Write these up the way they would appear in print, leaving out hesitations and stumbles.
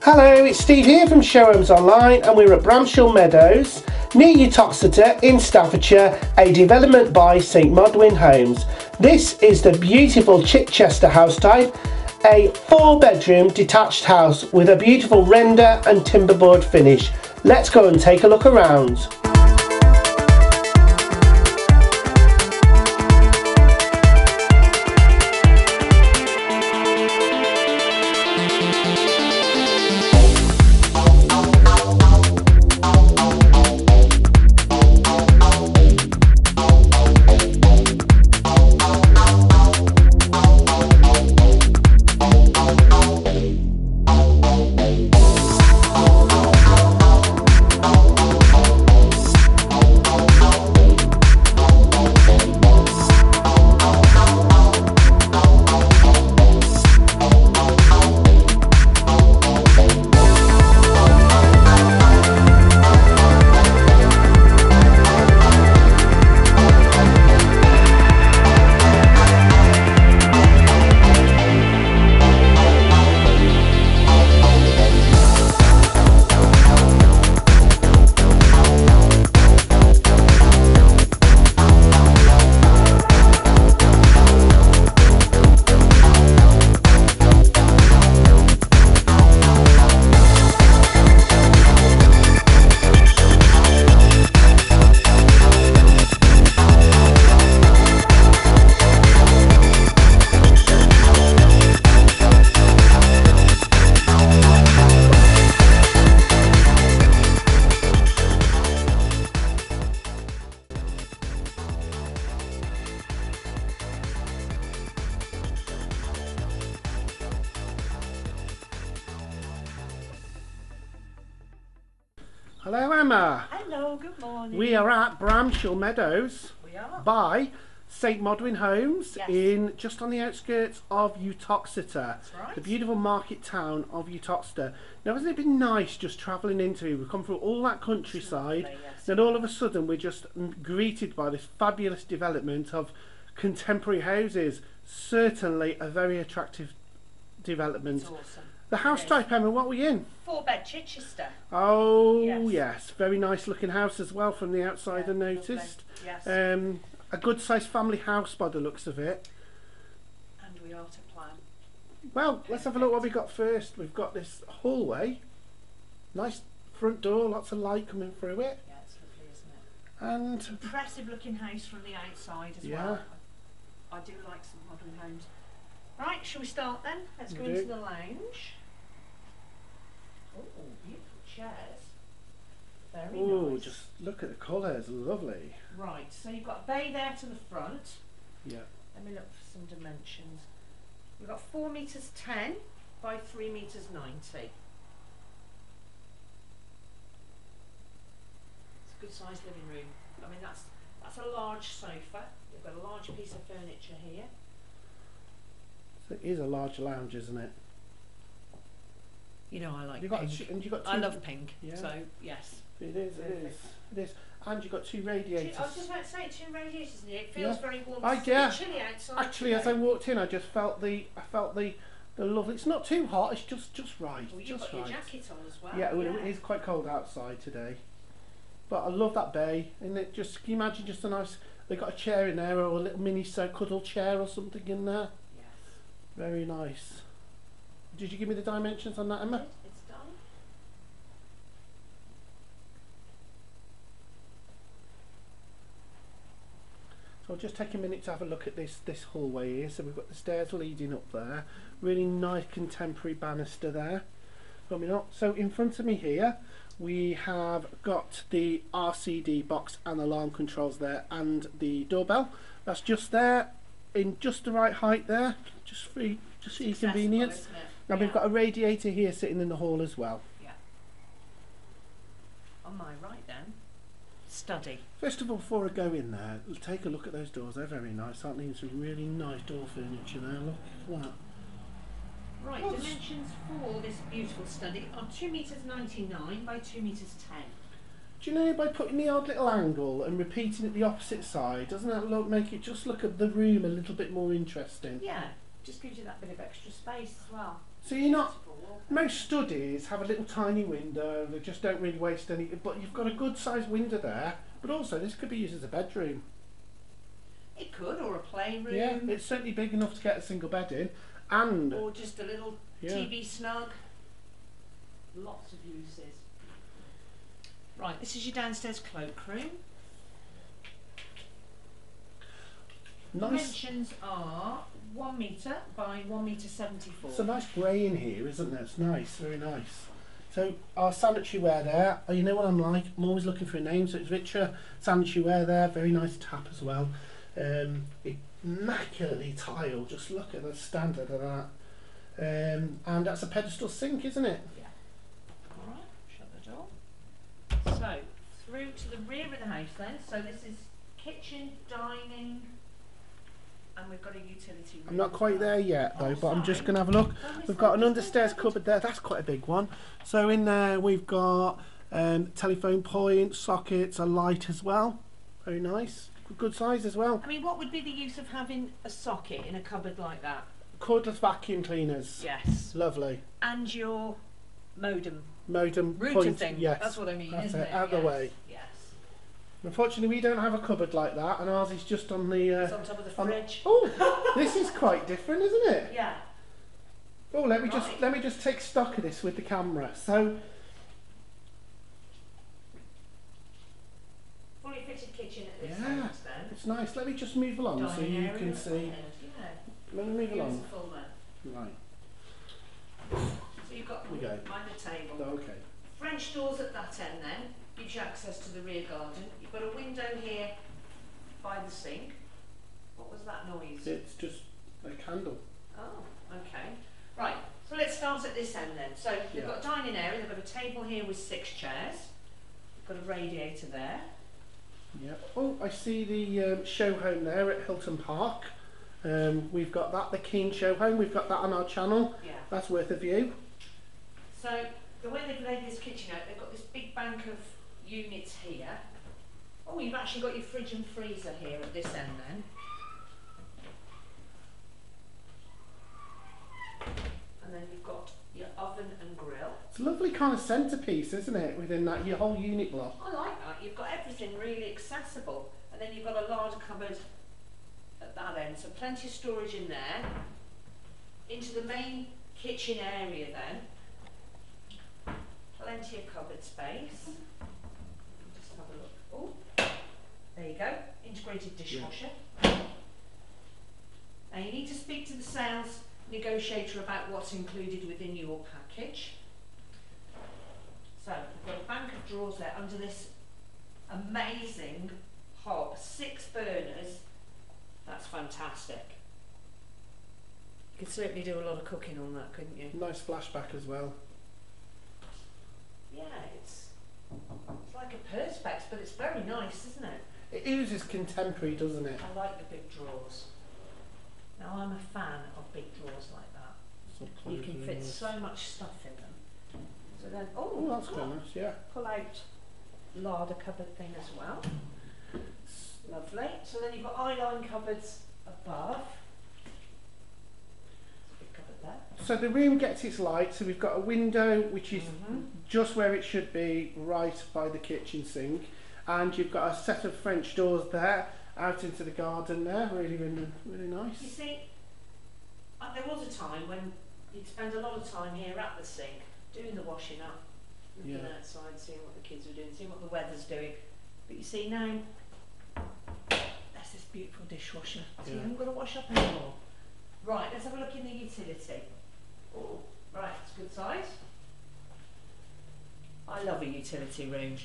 Hello, it's Steve here from Show Homes Online, and we're at Bramshall Meadows near Uttoxeter in Staffordshire, a development by St. Modwen Homes. This is the beautiful Chichester house type, a 4-bedroom detached house with a beautiful render and timberboard finish. Let's go and take a look around. Hello Emma. Hello, good morning. We are at Bramshall Meadows. We are. By St. Modwen Homes, yes. In just on the outskirts of Uttoxeter. That's right. The beautiful market town of Uttoxeter. Now hasn't it been nice just travelling into, we've come through all that countryside, lovely, yes. And all of a sudden we're just greeted by this fabulous development of contemporary houses. Certainly a very attractive development. It's awesome. The house type, Emma, what were you in? 4-bed Chichester. Oh, yes. Very nice looking house as well from the outside, I noticed. Yes. A good sized family house by the looks of it. And we are to plan. Well, perfect. Let's have a look what we've got first. We've got this hallway. Nice front door, lots of light coming through it. Yeah, it's lovely, isn't it? And impressive looking house from the outside as well. I do like some modern homes. Right, shall we start then? Let's go into the lounge. Oh, beautiful chairs. Very nice. Just look at the colours, lovely. Right, so you've got a bay there to the front. Yeah. Let me look for some dimensions. We've got 4 meters 10 by 3 meters 90. It's a good sized living room. I mean, that's a large sofa. You've got a large piece of furniture here. It is a large lounge, isn't it? You know, I like pink. And you got two, I love pink, yeah. So yes. It is. And you've got 2 radiators. I was just about to say, 2 radiators in here. It feels very warm. I guess. Chilly outside. Actually, as I walked in, I just felt the lovely. It's not too hot. It's just right. Well, you've got your jacket on as well. Yeah, well, it is quite cold outside today. But I love that bay, and it just, can you imagine just a nice. They got a chair in there, or a little mini cuddle chair or something in there. Very nice. Did you give me the dimensions on that, Emma? It's done. So I'll just take a minute to have a look at this hallway here. So we've got the stairs leading up there. Really nice contemporary banister there. Coming up. So in front of me here, we have got the RCD box and alarm controls there, and the doorbell. That's just there, in just the right height there, just for your convenience. And we've got a radiator here sitting in the hall as well. Yeah. On my right then, study. First of all, before I go in there, take a look at those doors. They're very nice, aren't they? Some really nice door furniture there. Look at that. Right, dimensions for this beautiful study are 2m99 by 2m10. Do you know, by putting the odd little angle and repeating it the opposite side, doesn't that make it just look at the room a little bit more interesting? Yeah, just gives you that bit of extra space as well. So you're not, most studies have a little tiny window, they just don't really waste any, but you've got a good sized window there, but also this could be used as a bedroom. It could, or a playroom. Yeah, it's certainly big enough to get a single bed in, and... Or just a little TV snug. Lots of uses. Right, this is your downstairs cloakroom. Nice. Dimensions are 1m by 1m74. It's a nice grey in here, isn't there? It's nice, very nice. So our sanitary wear there. Oh, you know what I'm like? I'm always looking for a name, so it's Vitra. Sanitary wear there, very nice tap as well. Immaculately tiled. Just look at the standard of that. And that's a pedestal sink, isn't it? Yeah. All right. Shut the door. So through to the rear of the house then. So this is kitchen, dining. And we've got a utility room. I'm not quite there yet though, but I'm just going to have a look. We've got an understairs cupboard there, that's quite a big one. So in there we've got telephone point, sockets, a light as well. Very nice, good size as well. I mean, what would be the use of having a socket in a cupboard like that? Cordless vacuum cleaners. Yes. Lovely. And your modem. Modem router thing, yes. That's what I mean, isn't it? Out of the way. Yes. Unfortunately, we don't have a cupboard like that, and ours is just on the... it's on top of the fridge. Oh, this is quite different, isn't it? Yeah. Oh, let me just take stock of this with the camera. So, fully fitted kitchen at this end, then. It's nice. Let me just move along so you can see. Let me move along. Right. So you've got behind the table. Oh, okay. French doors at that end, then. Gives you access to the rear garden. You've got a window here by the sink. What was that noise? It's just a candle. Oh, okay. Right, so let's start at this end then. So they've got a dining area, they've got a table here with 6 chairs. They've got a radiator there. Yep. Oh, I see the show home there at Hilton Park. We've got that, the Keen Show Home. We've got that on our channel. Yeah. That's worth a view. So the way they've laid this kitchen out, they've got this big bank of units here. Oh, you've actually got your fridge and freezer here at this end then. And then you've got your oven and grill. It's a lovely kind of centrepiece, isn't it, within that your whole unit block. I like that. You've got everything really accessible. And then you've got a large cupboard at that end. So plenty of storage in there. Into the main kitchen area then. Plenty of cupboard space. Oh, there you go, integrated dishwasher. Now you need to speak to the sales negotiator about what's included within your package. So we've got a bank of drawers there under this amazing hob, 6 burners. That's fantastic. You could certainly do a lot of cooking on that, couldn't you? Nice flashback as well. Yeah, it's like a perspex, but it's very nice, isn't it? It oozes contemporary, doesn't it? I like the big drawers. Now I'm a fan of big drawers like that. You can fit so much stuff in them. So then, oh, that's quite nice, yeah. Pull out larder cupboard thing as well. Lovely. So then you've got eyeline cupboards above. So the room gets its light, so we've got a window which is just where it should be, right by the kitchen sink, and you've got a set of French doors there, out into the garden there, really nice. You see, there was a time when you'd spend a lot of time here at the sink, doing the washing up, looking outside, seeing what the kids were doing, seeing what the weather's doing, but you see now, that's this beautiful dishwasher, so you haven't got to wash up anymore. Right, let's have a look in the utility. Oh, right, it's a good size. I love a utility room.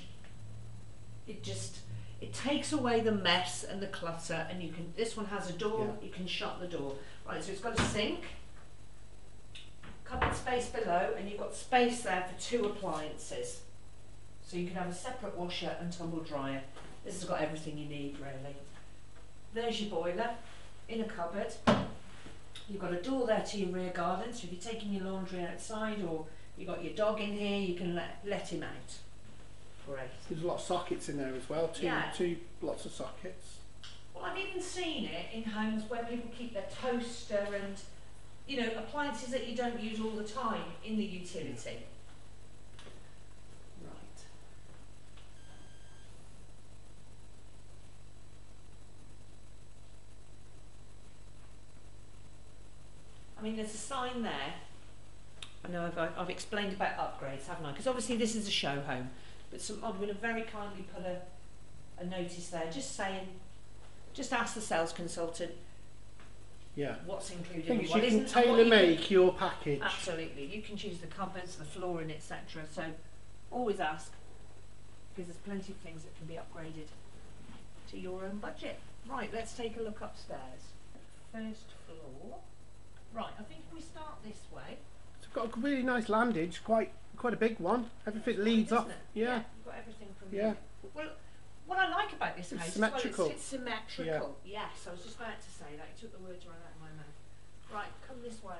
It takes away the mess and the clutter, and you can, this one has a door, you can shut the door. Right, so it's got a sink, cupboard space below, and you've got space there for 2 appliances. So you can have a separate washer and tumble dryer. This has got everything you need, really. There's your boiler in a cupboard. You've got a door there to your rear garden, so if you're taking your laundry outside or you've got your dog in here, you can let him out. Great. There's a lot of sockets in there as well, two lots of sockets. Well, I've even seen it in homes where people keep their toaster and, you know, appliances that you don't use all the time in the utility. Yeah. I mean, there's a sign there. I know I've explained about upgrades, haven't I? Because obviously this is a show home, but St. Modwen have very kindly put a notice there, just saying, just ask the sales consultant. Yeah. What's included? Things you can tailor make your package. Absolutely, you can choose the cupboards, the flooring, etc. So always ask, because there's plenty of things that can be upgraded to your own budget. Right, let's take a look upstairs. First floor. Right, I think if we start this way. So we've got a really nice landage, quite a big one. Everything leads up. Yeah. You've got everything from here. Well, what I like about this house is it's symmetrical. Yeah. Yes, I was just about to say that. You took the words right out of my mouth. Right, come this way.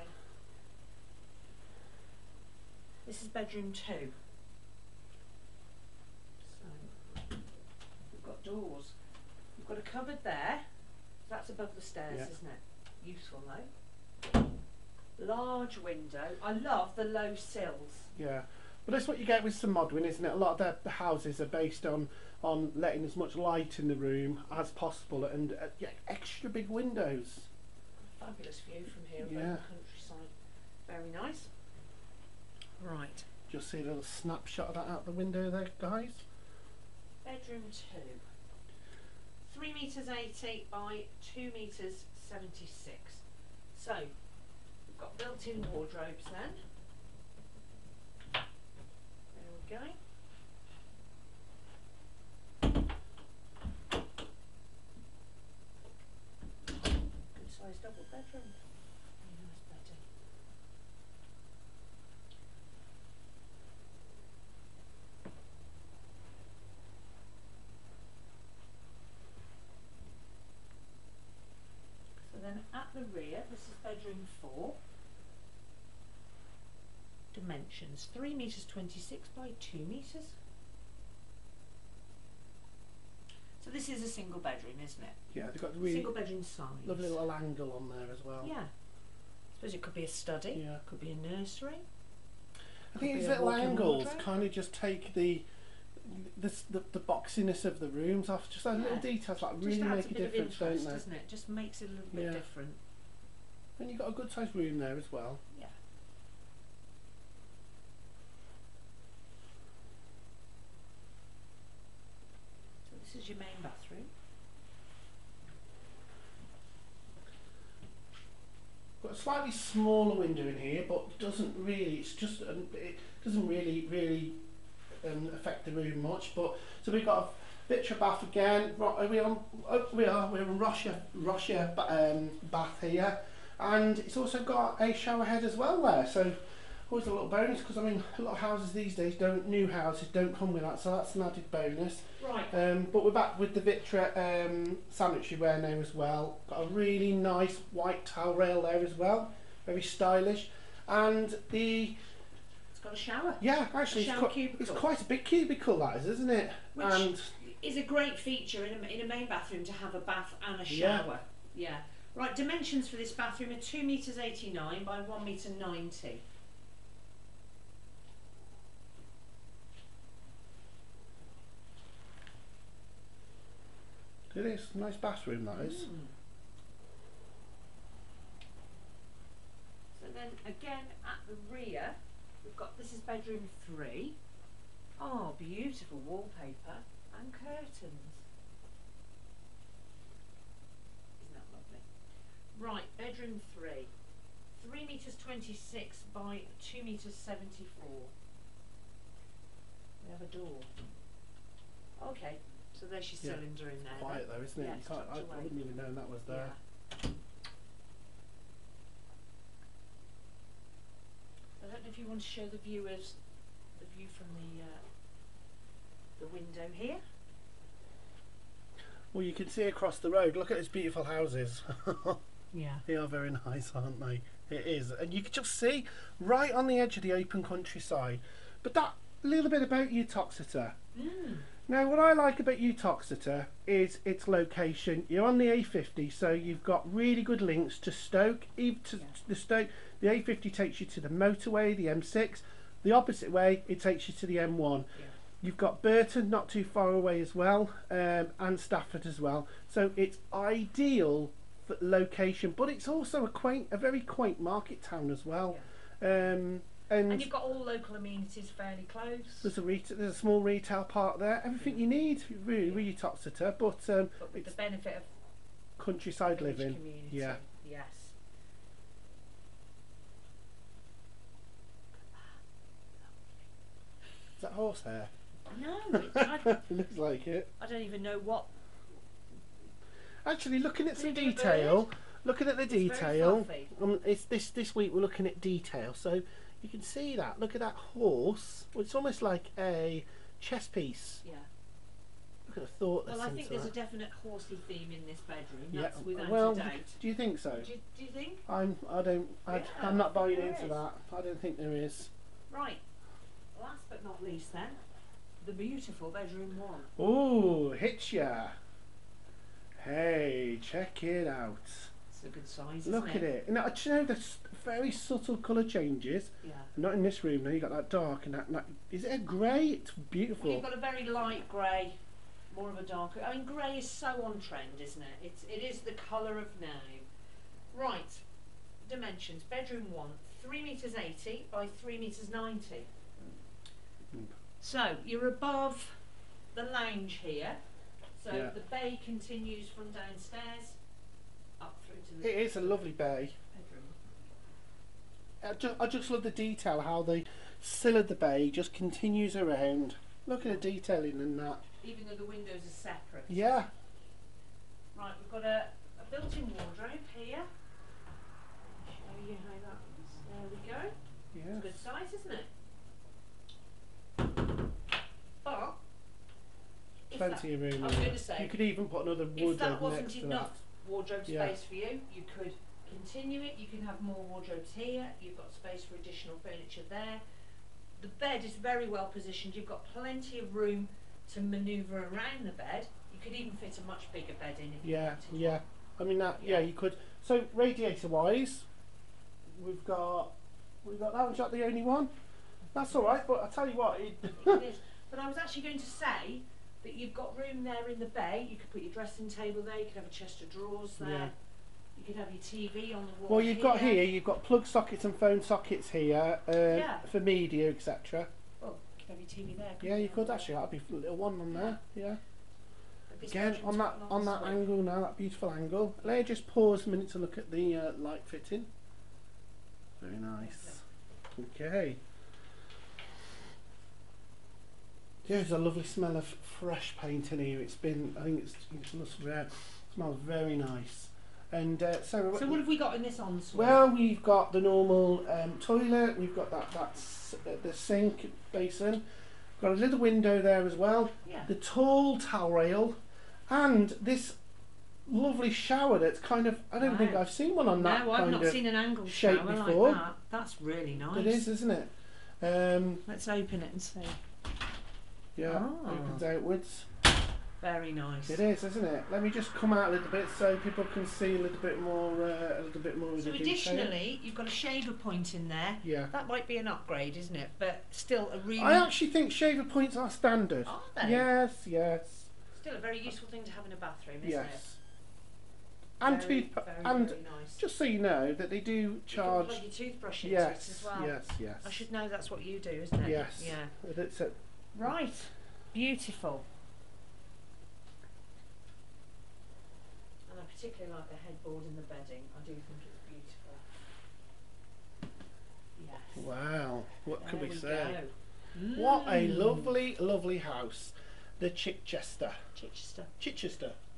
This is bedroom 2. So we've got doors. You've got a cupboard there. That's above the stairs, isn't it? Useful though. Large window. I love the low sills. Yeah, but that's what you get with St. Modwen, isn't it? A lot of their houses are based on letting as much light in the room as possible, and extra big windows. Fabulous view from here over the countryside. Very nice. Right. Just see a little snapshot of that out the window there, guys. Bedroom 2. 3 metres 80 by 2 metres 76. So. Got built-in wardrobes then. There we go. Good size double bedroom. Very nice bedroom. So then at the rear, this is bedroom 4. Dimensions 3 metres 26 by 2 metres. So this is a single bedroom, isn't it? Yeah, they've got the really single bedroom size. Lovely little angle on there as well. Yeah, I suppose it could be a study. Yeah, could be a nursery. I think these little angles kind of just take the boxiness of the rooms off. Just those little details like really make a difference, don't they? Doesn't it? Just makes it a little bit different. And you've got a good sized room there as well. Yeah. This is your main bathroom. Got a slightly smaller window in here, but doesn't really. It's just it doesn't really affect the room much. But so we've got a Vitra bath again. We're on Russia bath here, and it's also got a shower head as well there. So always a little bonus, because I mean a lot of houses these days don't come with that, so that's an added bonus. Right. But we're back with the Vitra sanitary ware now as well. Got a really nice white towel rail there as well, very stylish, and it's got a shower. Yeah, actually, it's quite a big cubicle that is, isn't it? Which and is a great feature in a main bathroom to have a bath and a shower. Yeah. Yeah. Right. Dimensions for this bathroom are 2 metres 89 by 1 metre 90. It is a nice bathroom, that is. So then again at the rear, we've got, this is bedroom 3. Oh, beautiful wallpaper and curtains. Isn't that lovely? Right, bedroom 3. 3 metres 26 by 2 metres 74. We have a door. Okay. So there's your cylinder in there. Quiet though, isn't it? Yeah, I wouldn't even know that was there. Yeah. I don't know if you want to show the viewers the view from the window here. Well, you can see across the road. Look at these beautiful houses. Yeah. They are very nice, aren't they? It is. And you can just see right on the edge of the open countryside. But that little bit about Uttoxeter. Mm. Now, what I like about Uttoxeter is its location. You're on the A50, so you've got really good links to Stoke. Even to the Stoke, the A50 takes you to the motorway, the M6. The opposite way, it takes you to the M1. Yeah. You've got Burton not too far away as well, and Stafford as well. So it's ideal for location, but it's also a very quaint market town as well. Yeah. And you've got all local amenities fairly close. There's a small retail park there. Everything you need, really, with Uttoxeter, but with the benefit of countryside living. Community. Yeah. Yes. Is that horsehair? No, it looks like it. I don't even know what. Actually, looking at some detail, it's this week we're looking at detail. So. You can see that. Look at that horse. Well, it's almost like a chess piece. Yeah. I could have thought that. Well, I think there's a definite horsey theme in this bedroom. Yeah. That's without a doubt. Do you think so? Do you think? I'm not buying into that. I don't think there is. Right. Last but not least, then, the beautiful bedroom one. Ooh, hits ya. Hey, check it out. A good size. Look at it. Now, do you know there's very subtle colour changes? Yeah. Not in this room. Now you got that dark and that. Is it a grey? It's beautiful. Well, you've got a very light grey, more of a darker. I mean, grey is so on trend, isn't it? It is the colour of now. Right. Dimensions. Bedroom one, 3.80 by 3.90. Mm. So you're above the lounge here. So the bay continues from downstairs. It is a lovely bay. I just love the detail, how the sill of the bay just continues around. Look at the detailing in that. Even though the windows are separate. Yeah. Right, we've got a built-in wardrobe here. Show you how that is. There we go. Yeah. It's a good size, isn't it? But plenty of room. I was going to say, you could even put another wardrobe next to that. If that wasn't enough wardrobe space for you, you could continue it. You can have more wardrobes here. You've got space for additional furniture there. The bed is very well positioned. You've got plenty of room to manoeuvre around the bed. You could even fit a much bigger bed in if you wanted. Yeah, I mean that. Yeah, you could. So radiator wise, we've got that one's not the only one. That's all right. But I tell you what, it is. But I was actually going to say. But you've got room there in the bay. You could put your dressing table there. You could have a chest of drawers there. Yeah. You could have your TV on the wall. Well, you've got plug sockets and phone sockets here for media, etc. Well, you could have your TV there. Yeah, you could actually. That'd be a little one on there. Yeah. Again, on that angle now, that beautiful angle. Let me just pause a minute to look at the light fitting. Very nice. Okay. Yeah, there's a lovely smell of fresh paint in here. It smells very nice. And so what have we got in this ensuite? Well, we've got the normal toilet. We've got the sink basin. Got a little window there as well. Yeah. The tall towel rail, and this lovely shower. That's kind of I don't think I've seen one on that. No, I've not seen an angled shower before. Like that. That's really nice. It is, isn't it? Let's open it and see. Yeah, opens outwards. Very nice. It is, isn't it? Let me just come out a little bit so people can see a little bit more. So additionally, you've got a shaver point in there. Yeah. That might be an upgrade, isn't it? But still a really. I actually think shaver points are standard. Are they? Yes, yes. Still a very useful thing to have in a bathroom, isn't it? Yes. And very nice. Just so you know that they do charge. You can plug your toothbrush into it as well. Yes, yes. I should know that's what you do, isn't it? Yes. Yeah. That's it. Right, beautiful. And I particularly like the headboard and the bedding. I do think it's beautiful. Yes. Wow, what can we say? Mm. What a lovely, lovely house. The Chichester.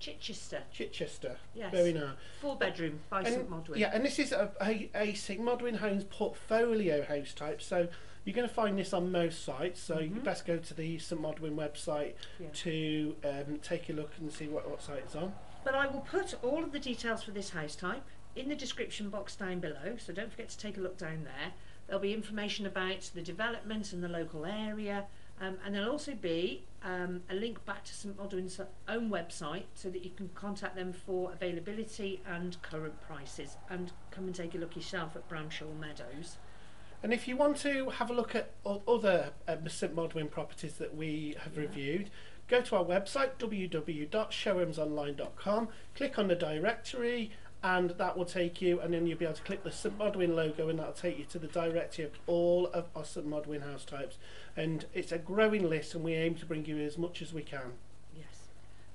Yes. Very nice. 4 bedroom by St. Modwen. Yeah, and this is a St. Modwen Homes portfolio house type. So you're going to find this on most sites, so you best go to the St. Modwen website to take a look and see what site it's on. But I will put all of the details for this house type in the description box down below, so don't forget to take a look down there. There'll be information about the development and the local area, and there'll also be a link back to St. Modwen's own website so that you can contact them for availability and current prices, and come and take a look yourself at Bramshall Meadows. And if you want to have a look at other St. Modwen properties that we have reviewed, go to our website www.showhomesonline.com, click on the directory, and that will take you, and then you'll be able to click the St. Modwen logo, and that'll take you to the directory of all of our St. Modwen house types. And it's a growing list, and we aim to bring you as much as we can. Yes,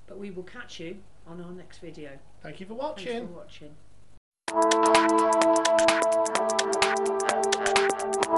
but we will catch you on our next video. Thank you for watching. Thanks for watching.